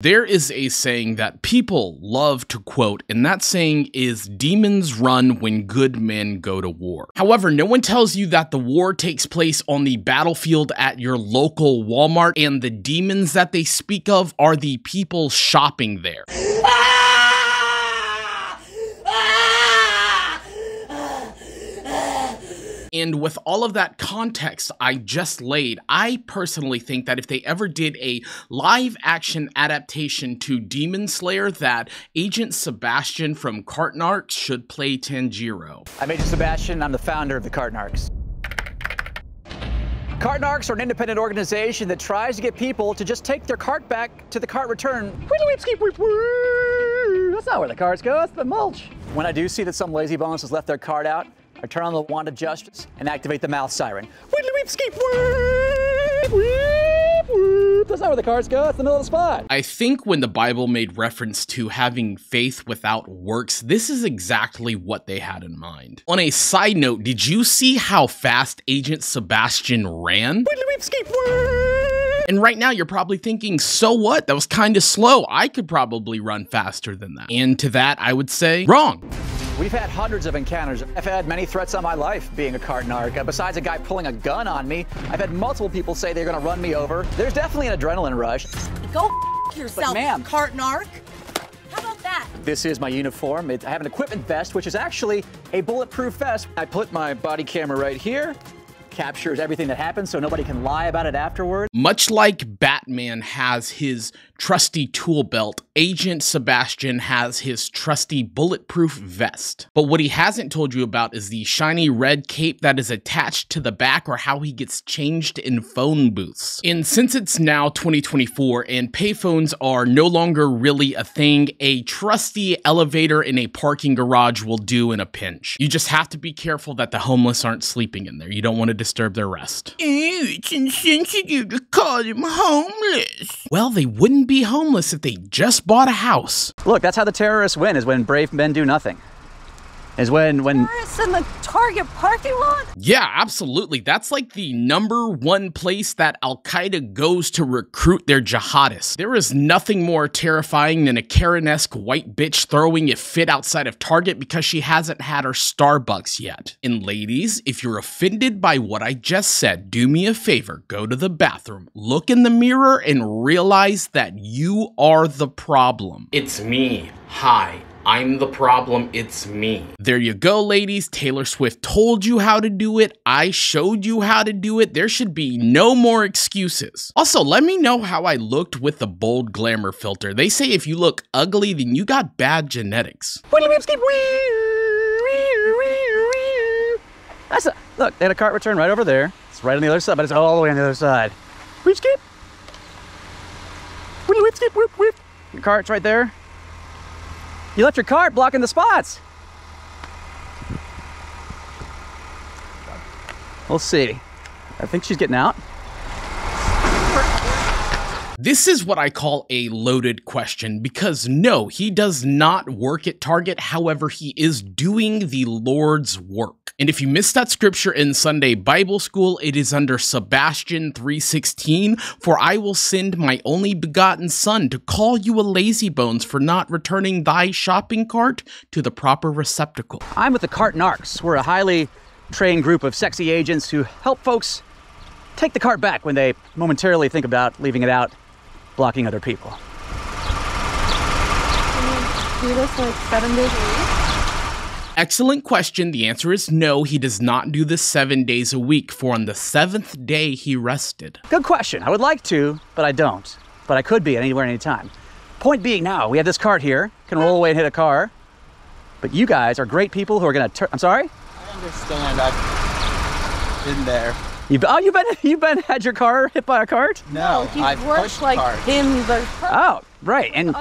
There is a saying that people love to quote, and that saying is, demons run when good men go to war. However, no one tells you that the war takes place on the battlefield at your local Walmart, and the demons that they speak of are the people shopping there. And with all of that context I just laid, I personally think that if they ever did a live-action adaptation to Demon Slayer, that Agent Sebastian from Cart Narcs should play Tanjiro. I'm Agent Sebastian, I'm the founder of the Cart Narcs. Cart Narcs are an independent organization that tries to get people to just take their cart back to the cart return. That's not where the carts go, that's the mulch. When I do see that some lazybones has left their cart out, I turn on the wand of justice and activate the mouth siren. That's not where the cards go, it's the middle of the spot. I think when the Bible made reference to having faith without works, this is exactly what they had in mind. On a side note, did you see how fast Agent Sebastian ran? And right now you're probably thinking, so what? That was kind of slow. I could probably run faster than that. And to that, I would say, wrong. We've had hundreds of encounters. I've had many threats on my life being a Cart Narc. Besides a guy pulling a gun on me, I've had multiple people say they're gonna run me over. There's definitely an adrenaline rush. Go f yourself, Cart Narc. How about that? This is my uniform. I have an equipment vest, which is actually a bulletproof vest. I put my body camera right here. Captures everything that happens so nobody can lie about it afterward. Much like Batman has his trusty tool belt, Agent Sebastian has his trusty bulletproof vest. But what he hasn't told you about is the shiny red cape that is attached to the back, or how he gets changed in phone booths. And since it's now 2024 and payphones are no longer really a thing, a trusty elevator in a parking garage will do in a pinch. You just have to be careful that the homeless aren't sleeping in there. You don't want to disturb their rest. Ew, it's insensitive to call them homeless. Well, they wouldn't be homeless if they just bought a house. Look, that's how the terrorists win, is when brave men do nothing. Is when terrorists in the Target parking lot? Yeah, absolutely. That's like the #1 place that Al-Qaeda goes to recruit their jihadists. There is nothing more terrifying than a Karen-esque white bitch throwing a fit outside of Target because she hasn't had her Starbucks yet. And ladies, if you're offended by what I just said, do me a favor, go to the bathroom, look in the mirror, and realize that you are the problem. It's me. Hi. I'm the problem, it's me. There you go, ladies. Taylor Swift told you how to do it. I showed you how to do it. There should be no more excuses. Also, let me know how I looked with the bold glamour filter. They say if you look ugly, then you got bad genetics. That's a, look, they had a cart return right over there. It's right on the other side, but it's all the way on the other side. Your cart's right there. You left your cart blocking the spots. We'll see. I think she's getting out. This is what I call a loaded question, because no, he does not work at Target. However, he is doing the Lord's work. And if you missed that scripture in Sunday Bible school, it is under Sebastian 3:16, for I will send my only begotten son to call you a lazybones for not returning thy shopping cart to the proper receptacle. I'm with the Cart Narcs. We're a highly trained group of sexy agents who help folks take the cart back when they momentarily think about leaving it out, blocking other people. Can you do this like 7 days a week? Excellent question. The answer is no, he does not do this 7 days a week, for on the 7th day he rested. Good question. I would like to, but I don't. But I could be at anywhere, anytime. Point being, now, we have this cart here, can roll away and hit a car, but you guys are great people who are gonna turn, I'm sorry? I understand, I've been there. You've been had your car hit by a cart? No, he's worked like carts. Oh, right, and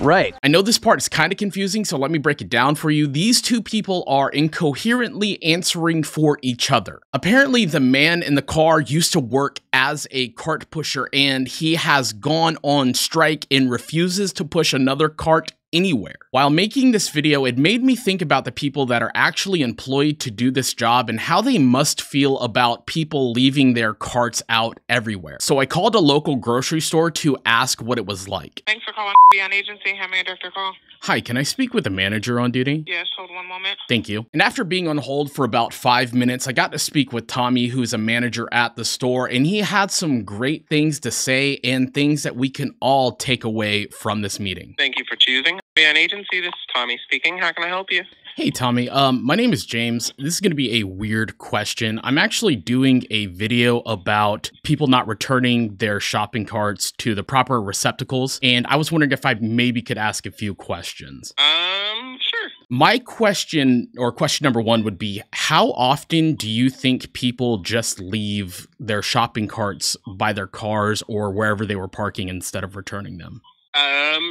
right. I know this part is kind of confusing, so let me break it down for you. These two people are incoherently answering for each other. Apparently, the man in the car used to work as a cart pusher, and he has gone on strike and refuses to push another cart anywhere. While making this video, it made me think about the people that are actually employed to do this job and how they must feel about people leaving their carts out everywhere. So I called a local grocery store to ask what it was like. Thanks for calling Beyond Agency. How may I direct your call? Hi, can I speak with the manager on duty? Yes, hold one moment. Thank you. And after being on hold for about 5 minutes, I got to speak with Tommy, who's a manager at the store, and he had some great things to say and things that we can all take away from this meeting. Thank you for choosing Beyond Agency. This is Tommy speaking. How can I help you? Hey, Tommy. My name is James. This is going to be a weird question. I'm actually doing a video about people not returning their shopping carts to the proper receptacles, and I was wondering if I maybe could ask a few questions. Sure. My question, or question number one, would be, how often do you think people just leave their shopping carts by their cars or wherever they were parking instead of returning them?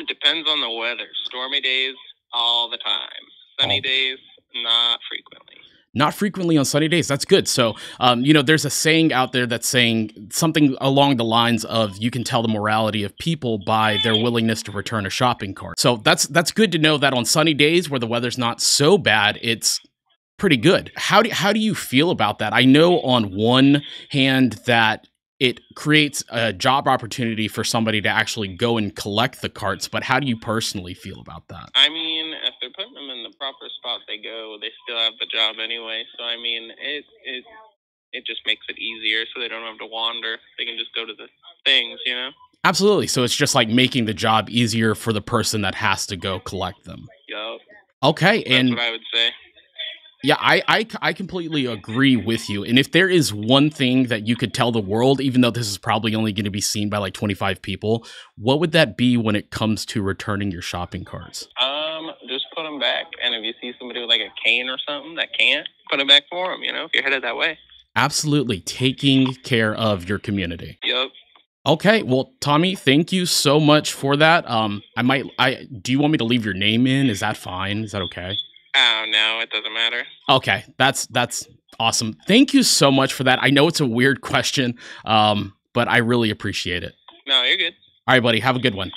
Depends on the weather. Stormy days, all the time. Sunny days, not frequently. Not frequently on sunny days. That's good. So, you know, there's a saying out there that's saying something along the lines of, you can tell the morality of people by their willingness to return a shopping cart. So that's good to know that on sunny days where the weather's not so bad, it's pretty good. How do you feel about that? I know on one hand that it creates a job opportunity for somebody to actually go and collect the carts, but how do you personally feel about that? I mean, if they're putting them in the proper spot they go, they still have the job anyway. So, I mean, it just makes it easier so they don't have to wander. They can just go to the things, you know? Absolutely. So it's just like making the job easier for the person that has to go collect them. Yup. Okay. That's what I would say. Yeah, I completely agree with you. And if there is one thing that you could tell the world, even though this is probably only going to be seen by like 25 people, what would that be when it comes to returning your shopping carts? Just put them back. And if you see somebody with like a cane or something that can't, put them back for them, you know, if you're headed that way. Absolutely. Taking care of your community. Yep. Okay, well, Tommy, thank you so much for that. Do you want me to leave your name in? Is that fine? Is that okay? Oh, no, it doesn't matter. Okay, that's awesome. Thank you so much for that. I know it's a weird question, but I really appreciate it. No, you're good. All right, buddy, have a good one.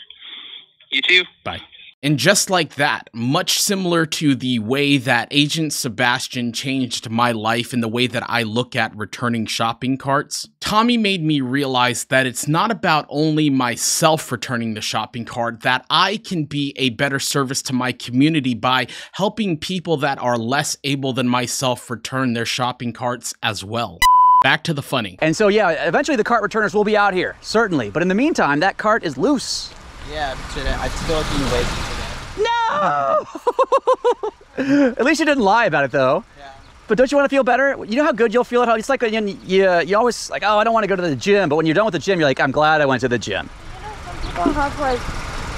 You too. Bye. And just like that, much similar to the way that Agent Sebastian changed my life and the way that I look at returning shopping carts, Tommy made me realize that it's not about only myself returning the shopping cart, that I can be a better service to my community by helping people that are less able than myself return their shopping carts as well. Back to the funny. And so yeah, eventually the cart returners will be out here, certainly. But in the meantime, that cart is loose. Yeah, I still have to be waiting for that. No! At least you didn't lie about it, though. Yeah. But don't you want to feel better? You know how good you'll feel at home? It's like when you always like, oh, I don't want to go to the gym. But when you're done with the gym, you're like, I'm glad I went to the gym. You know, some people have, like,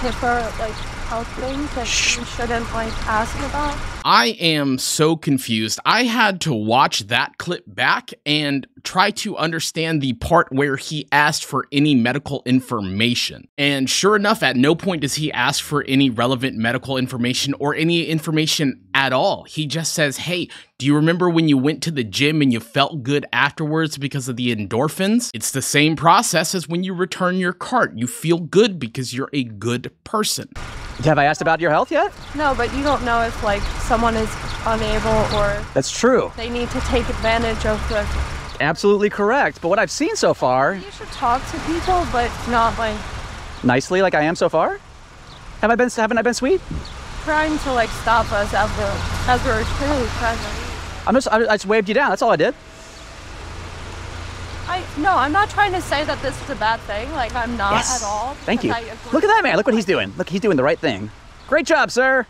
different, like, health things that you shouldn't, like, ask about. I am so confused. I had to watch that clip back and try to understand the part where he asked for any medical information. And sure enough, at no point does he ask for any relevant medical information or any information at all. He just says, hey, do you remember when you went to the gym and you felt good afterwards because of the endorphins? It's the same process as when you return your cart. You feel good because you're a good person. Have I asked about your health yet? No, but you don't know if like someone is unable or... That's true. They need to take advantage of the... Absolutely correct, but what I've seen so far... You should talk to people, but not like... Nicely, like I am so far? Haven't I been sweet? Trying to like stop us as we're truly present. I just waved you down, that's all I did. No, I'm not trying to say that this is a bad thing. Like, I'm not at all. Thank you. Look at that man. Look what he's doing. Look, he's doing the right thing. Great job, sir.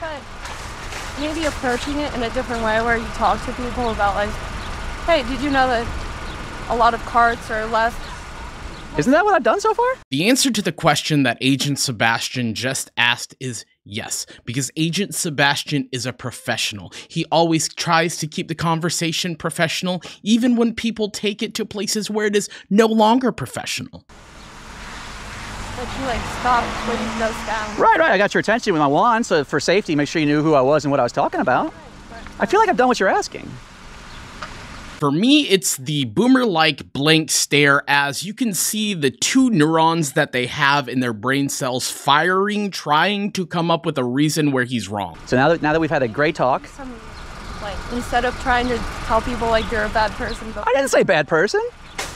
But maybe approaching it in a different way where you talk to people about, like, hey, did you know that a lot of carts are less... Isn't that what I've done so far? The answer to the question that Agent Sebastian just asked is yes, because Agent Sebastian is a professional. He always tries to keep the conversation professional, even when people take it to places where it is no longer professional. But you like stopped putting those down. Right. I got your attention with my wand, so for safety, make sure you knew who I was and what I was talking about. I feel like I've done what you're asking. For me, it's the boomer-like blank stare as you can see the two neurons that they have in their brain cells firing, trying to come up with a reason where he's wrong. So now that we've had a great talk. Like, instead of trying to tell people like you're a bad person. But I didn't say bad person.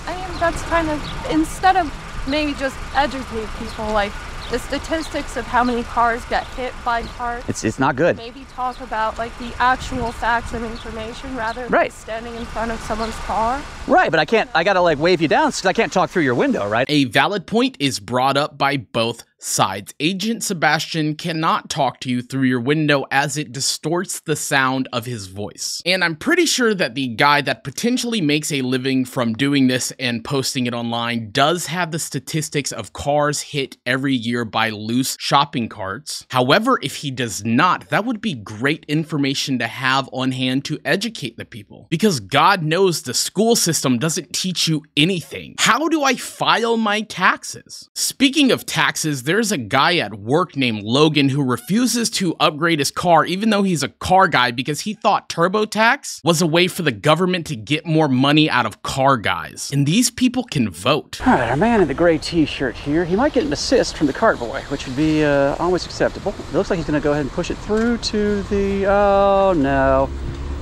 I mean, that's kind of, instead of maybe just educate people, like the statistics of how many cars get hit by cars. It's not good. Maybe talk about like the actual facts and information rather than standing in front of someone's car. Right, but I can't, I gotta like wave you down because I can't talk through your window, right? A valid point is brought up by both sides. Agent Sebastian cannot talk to you through your window as it distorts the sound of his voice. And I'm pretty sure that the guy that potentially makes a living from doing this and posting it online does have the statistics of cars hit every year by loose shopping carts. However, if he does not, that would be great information to have on hand to educate the people. Because God knows the school system doesn't teach you anything. How do I file my taxes? Speaking of taxes, there's a guy at work named Logan who refuses to upgrade his car even though he's a car guy because he thought TurboTax was a way for the government to get more money out of car guys. And these people can vote. All right, our man in the gray t-shirt here, he might get an assist from the cart boy, which would be always acceptable. It looks like he's gonna go ahead and push it through to the, oh no.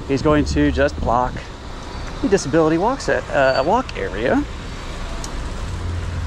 He's going to just block the disability walk area,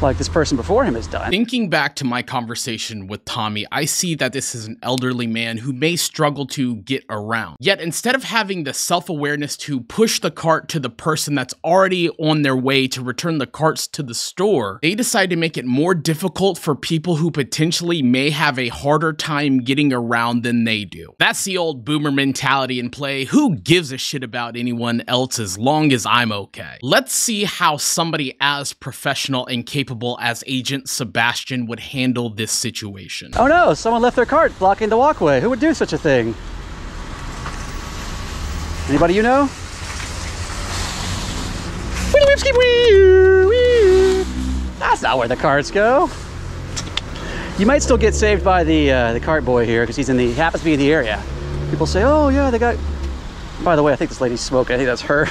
like this person before him has done. Thinking back to my conversation with Tommy, I see that this is an elderly man who may struggle to get around. Yet instead of having the self-awareness to push the cart to the person that's already on their way to return the carts to the store, they decide to make it more difficult for people who potentially may have a harder time getting around than they do. That's the old boomer mentality in play. Who gives a shit about anyone else as long as I'm okay? Let's see how somebody as professional and capable as Agent Sebastian would handle this situation. Oh no, someone left their cart blocking the walkway. Who would do such a thing? Anybody you know? That's not where the carts go. You might still get saved by the cart boy here because he happens to be in the area. People say, oh yeah, they got... By the way, I think this lady's smoking. I think that's her.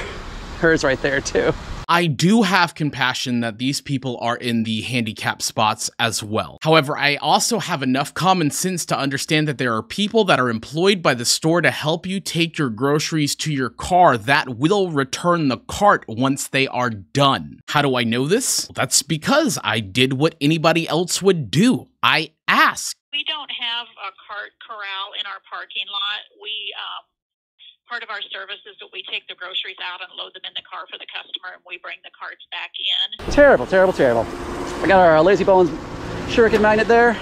Hers right there too. I do have compassion that these people are in the handicapped spots as well. However, I also have enough common sense to understand that there are people that are employed by the store to help you take your groceries to your car that will return the cart once they are done. How do I know this? That's because I did what anybody else would do. I asked. We don't have a cart corral in our parking lot. We, part of our service is that we take the groceries out and load them in the car for the customer and we bring the carts back in. Terrible, terrible, terrible. I got our Lazy Bones shuriken magnet there.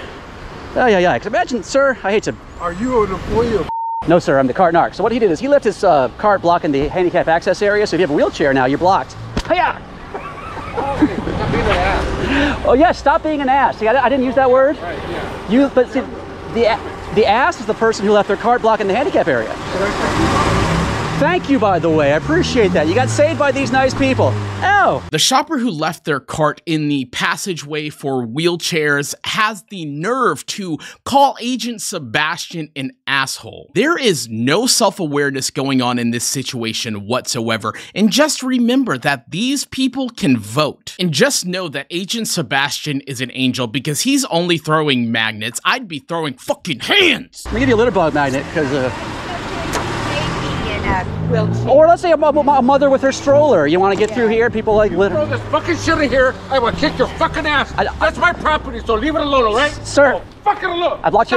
Oh, yeah, yeah. Because imagine, sir, I hate to... Are you an employee of... No, sir, I'm the Cart Narc. So what he did is he left his cart blocking the handicap access area. So if you have a wheelchair now, you're blocked. Hiya! Oh, yeah, stop being an ass. See, I didn't use that word. Right, yeah. You, but see, the ass is the person who left their cart blocking the handicap area. Thank you, by the way. I appreciate that. You got saved by these nice people. Oh! The shopper who left their cart in the passageway for wheelchairs has the nerve to call Agent Sebastian an asshole. There is no self-awareness going on in this situation whatsoever. And just remember that these people can vote. And just know that Agent Sebastian is an angel because he's only throwing magnets. I'd be throwing fucking hands! Let me give you a litter bug magnet because, or let's say a mother with her stroller. You want to get through here? People like literally. Throw this fucking shit in here. I will kick your fucking ass. That's my property, so leave it alone, all right? Sir, oh, fucking alone. I blocked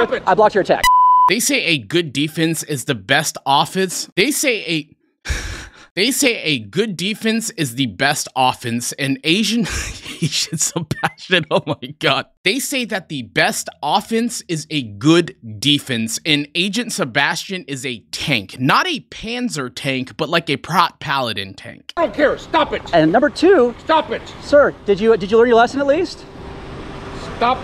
your attack. They say a good defense is the best offense. They say a good defense is the best offense, and Agent Sebastian, oh my God. They say that the best offense is a good defense, and Agent Sebastian is a tank. Not a panzer tank, but like a prot paladin tank. I don't care, stop it. And number two. Stop it. Sir, did you learn your lesson at least? Stop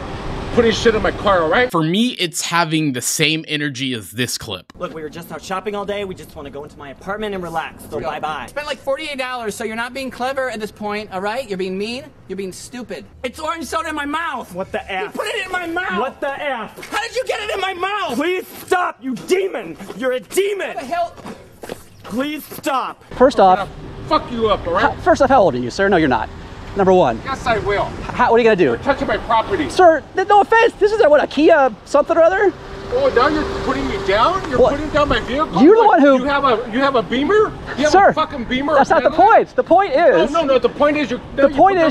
putting shit in my car, all right? For me, it's having the same energy as this clip. Look, we were just out shopping all day. We just want to go into my apartment and relax, so bye-bye. Spent like $48, so you're not being clever at this point, all right? You're being mean. You're being stupid. It's orange soda in my mouth. What the F? You put it in my mouth. What the F? How did you get it in my mouth? Please stop, you demon. You're a demon. What the hell? Please stop. First off... fuck you up, all right? First off, how old are you, sir? No, you're not. Number one. Yes, I will. What are you going to do? You're touching my property. Sir, no offense. This is a, what, a Kia something or other? Oh, now you're putting me down? You're putting down my vehicle? You're the one who... You have a Beamer? You have a fucking Beamer? That's not the point. The point is... No, no, no. The point is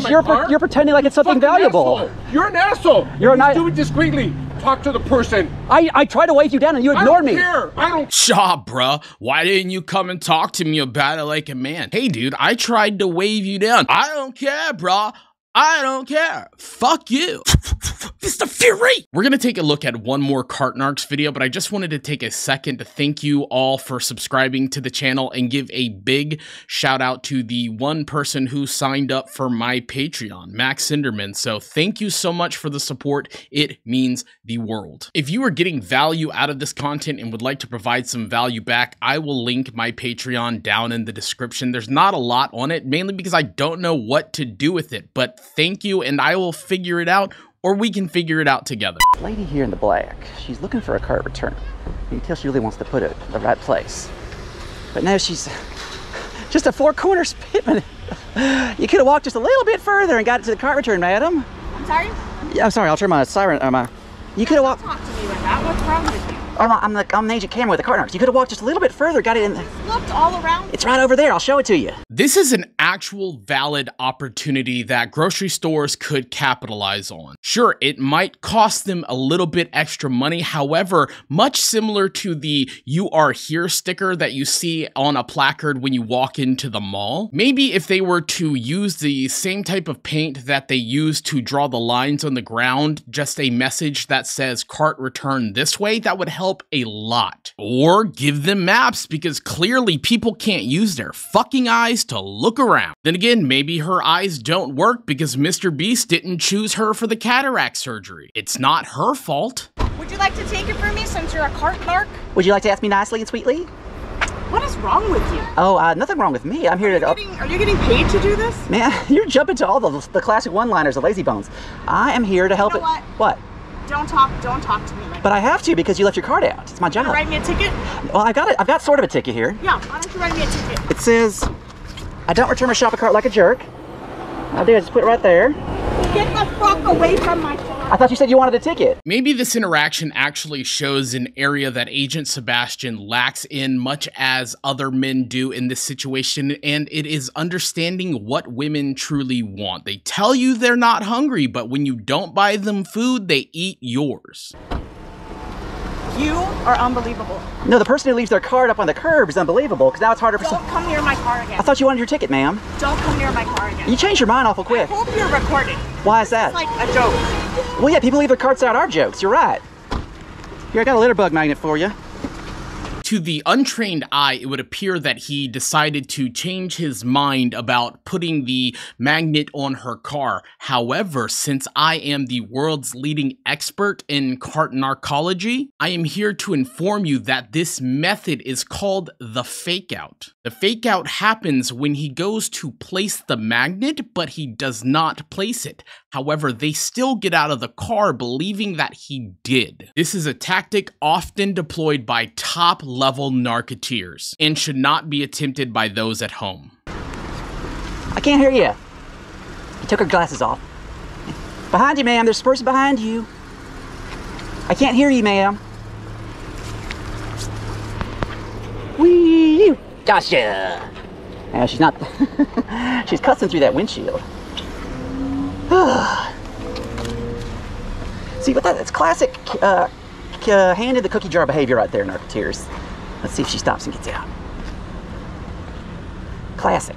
you're pretending like it's something valuable. Asshole. You're an asshole. You're not... Do it discreetly. Talk to the person. I tried to wave you down and you ignored me. I don't care. I don't... Shaw, bruh. Why didn't you come and talk to me about it like a man? Hey, dude, I tried to wave you down. I don't care, bruh. I don't care. Fuck you. Mr. Fury! We're gonna take a look at one more Cart Narcs video, but I just wanted to take a second to thank you all for subscribing to the channel and give a big shout out to the one person who signed up for my Patreon, Max Sinderman. So thank you so much for the support. It means the world. If you are getting value out of this content and would like to provide some value back, I will link my Patreon down in the description. There's not a lot on it, mainly because I don't know what to do with it, but thank you, and I will figure it out, or we can figure it out together. Lady here in the black, she's looking for a cart return. You can tell she really wants to put it in the right place. But now she's just a four-corner pitman. You could have walked just a little bit further and got it to the cart return, madam. I'm sorry? Yeah, I'm sorry, I'll turn my siren, you could have walked... Don't talk to me like that, what's wrong with you? I'm an agent camera with the Cart Narcs. You could have walked just a little bit further, got it in. Just looked all around. It's right over there. I'll show it to you. This is an actual valid opportunity that grocery stores could capitalize on. Sure, it might cost them a little bit extra money. However, much similar to the "You Are Here" sticker that you see on a placard when you walk into the mall. Maybe if they were to use the same type of paint that they use to draw the lines on the ground, just a message that says "Cart Return This Way," that would help a lot. Or give them maps, because clearly people can't use their fucking eyes to look around. Then again, maybe her eyes don't work because Mr. Beast didn't choose her for the cataract surgery. It's not her fault. Would you like to take it from me since you're a cart narc? Would you like to ask me nicely and sweetly? What is wrong with you? Oh, nothing wrong with me. I'm here to... Are you getting paid to do this? Man, you're jumping to all the classic one-liners of Lazy Bones. I am here to help it. What? Don't talk to me right now. But I have to because you left your card out. It's my job. You write me a ticket? Well, I've got sort of a ticket here. Yeah, why don't you write me a ticket? It says, I don't return my shopping cart like a jerk. I do, I just put it right there. Get the fuck away from my car. I thought you said you wanted a ticket. Maybe this interaction actually shows an area that Agent Sebastian lacks in, much as other men do in this situation, and it is understanding what women truly want. They tell you they're not hungry, but when you don't buy them food, they eat yours. You are unbelievable. No, the person who leaves their card up on the curb is unbelievable, because now it's harder for... Don't come near my car again. I thought you wanted your ticket, ma'am. Don't come near my car again. You changed your mind awful quick. I hope you're recording. Why is that? It's like a joke. Well, yeah, people leave their carts out our jokes. You're right. Here, I got a litter bug magnet for you. To the untrained eye, it would appear that he decided to change his mind about putting the magnet on her car. However, since I am the world's leading expert in cart narcology, I am here to inform you that this method is called the fake out. The fake out happens when he goes to place the magnet, but he does not place it. However, they still get out of the car believing that he did. This is a tactic often deployed by top-level narketeers and should not be attempted by those at home. I can't hear you. He took her glasses off. Behind you, ma'am. There's a person behind you. I can't hear you, ma'am. Wee! Gotcha! Now she's not... she's cussing through that windshield. See, but that's classic hand in the cookie jar behavior right there, narketeers. Let's see if she stops and gets out. Classic.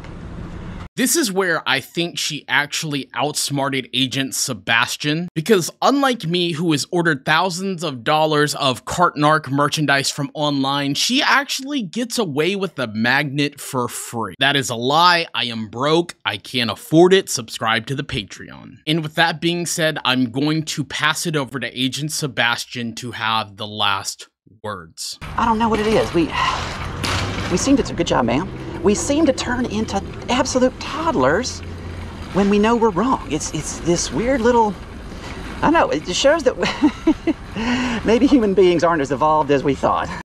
This is where I think she actually outsmarted Agent Sebastian, because unlike me, who has ordered thousands of dollars of Cart Narc merchandise from online, she actually gets away with the magnet for free. That is a lie. I am broke. I can't afford it. Subscribe to the Patreon. And with that being said, I'm going to pass it over to Agent Sebastian to have the last words. I don't know what it is. We seem to do a good job, ma'am. We seem to turn into absolute toddlers when we know we're wrong. It's this weird little, I don't know, it just shows that maybe human beings aren't as evolved as we thought.